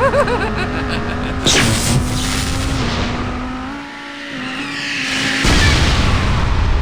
Ha ha ha ha!